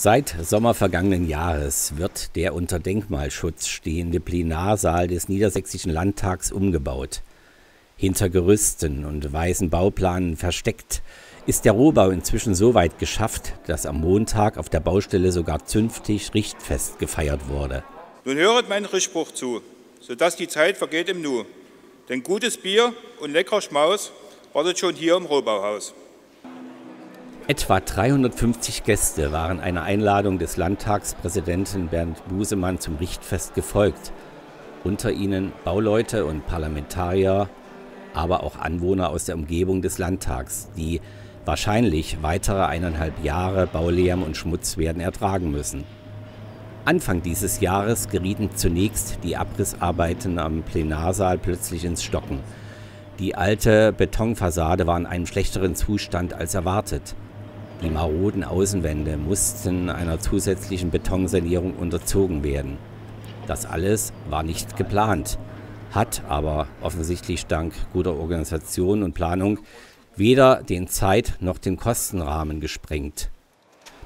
Seit Sommer vergangenen Jahres wird der unter Denkmalschutz stehende Plenarsaal des Niedersächsischen Landtags umgebaut. Hinter Gerüsten und weißen Bauplanen versteckt ist der Rohbau inzwischen so weit geschafft, dass am Montag auf der Baustelle sogar zünftig Richtfest gefeiert wurde. Nun höret meinen Richtspruch zu, sodass die Zeit vergeht im Nu. Denn gutes Bier und leckerer Schmaus wartet schon hier im Rohbauhaus. Etwa 350 Gäste waren einer Einladung des Landtagspräsidenten Bernd Busemann zum Richtfest gefolgt. Unter ihnen Bauleute und Parlamentarier, aber auch Anwohner aus der Umgebung des Landtags, die wahrscheinlich weitere 1,5 Jahre Baulärm und Schmutz werden ertragen müssen. Anfang dieses Jahres gerieten zunächst die Abrissarbeiten am Plenarsaal plötzlich ins Stocken. Die alte Betonfassade war in einem schlechteren Zustand als erwartet. Die maroden Außenwände mussten einer zusätzlichen Betonsanierung unterzogen werden. Das alles war nicht geplant, hat aber offensichtlich dank guter Organisation und Planung weder den Zeit- noch den Kostenrahmen gesprengt.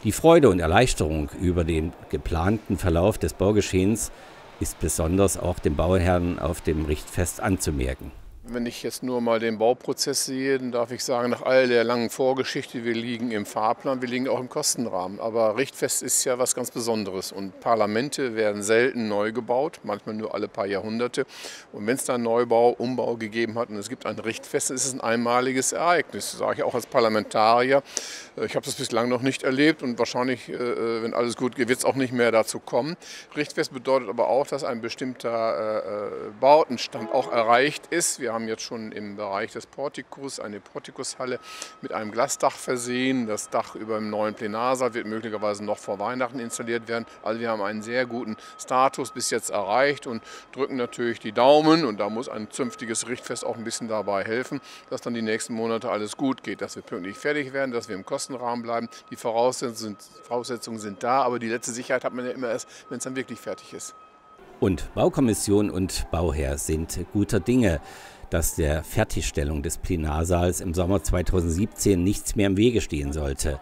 Die Freude und Erleichterung über den geplanten Verlauf des Baugeschehens ist besonders auch dem Bauherrn auf dem Richtfest anzumerken. Wenn ich jetzt nur mal den Bauprozess sehe, dann darf ich sagen, nach all der langen Vorgeschichte, wir liegen im Fahrplan, wir liegen auch im Kostenrahmen. Aber Richtfest ist ja was ganz Besonderes und Parlamente werden selten neu gebaut, manchmal nur alle paar Jahrhunderte. Und wenn es da einen Neubau, Umbau gegeben hat und es gibt ein Richtfest, ist es ein einmaliges Ereignis, sage ich auch als Parlamentarier. Ich habe das bislang noch nicht erlebt und wahrscheinlich, wenn alles gut geht, wird es auch nicht mehr dazu kommen. Richtfest bedeutet aber auch, dass ein bestimmter Bautenstand auch erreicht ist. Wir haben jetzt schon im Bereich des Portikus eine Portikushalle mit einem Glasdach versehen. Das Dach über dem neuen Plenarsaal wird möglicherweise noch vor Weihnachten installiert werden. Also wir haben einen sehr guten Status bis jetzt erreicht und drücken natürlich die Daumen. Und da muss ein zünftiges Richtfest auch ein bisschen dabei helfen, dass dann die nächsten Monate alles gut geht, dass wir pünktlich fertig werden, dass wir im Kostenrahmen bleiben. Die Voraussetzungen sind da, aber die letzte Sicherheit hat man ja immer erst, wenn es dann wirklich fertig ist. Und Baukommission und Bauherr sind guter Dinge, dass der Fertigstellung des Plenarsaals im Sommer 2017 nichts mehr im Wege stehen sollte.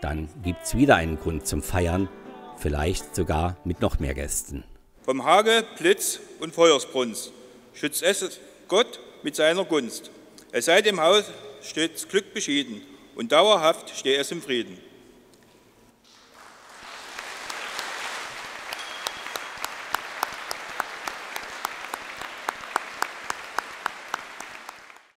Dann gibt es wieder einen Grund zum Feiern, vielleicht sogar mit noch mehr Gästen. Vom Hagel, Blitz und Feuersbrunst schützt es Gott mit seiner Gunst. Es sei dem Haus stets Glück beschieden und dauerhaft stehe es im Frieden.